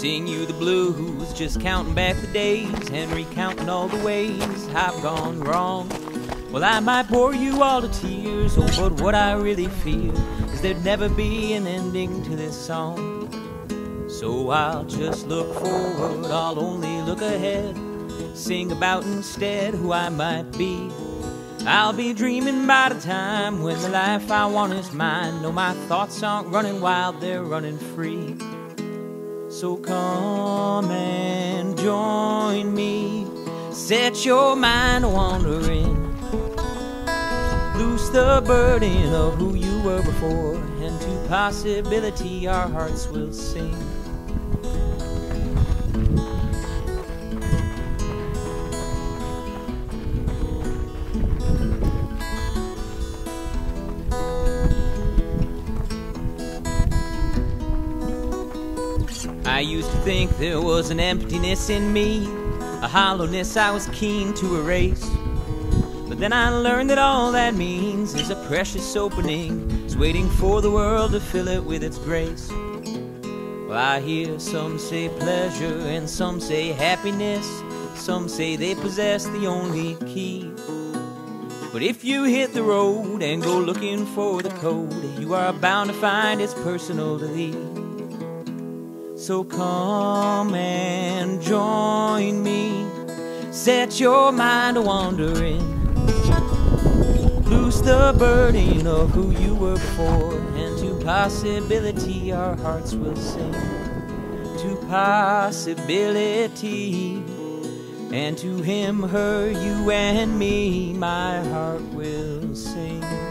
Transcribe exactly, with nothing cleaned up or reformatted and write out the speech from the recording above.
Sing you the blues, just counting back the days and recounting all the ways I've gone wrong. Well, I might bore you all to tears, oh, but what I really feel is there'd never be an ending to this song. So I'll just look forward, I'll only look ahead, sing about instead who I might be. I'll be dreaming by the time when the life I want is mine. No, my thoughts aren't running wild, they're running free. So come and join me, set your mind wandering, loose the burden of who you were before, and to possibility our hearts will sing. I used to think there was an emptiness in me, a hollowness I was keen to erase. But then I learned that all that means is a precious opening, is waiting for the world to fill it with its grace. Well, I hear some say pleasure and some say happiness, some say they possess the only key. But if you hit the road and go looking for the code, you are bound to find it's personal to thee. So come and join me, set your mind wandering, loose the burden of who you were before, and to possibility our hearts will sing. To possibility, and to him, her, you and me, my heart will sing.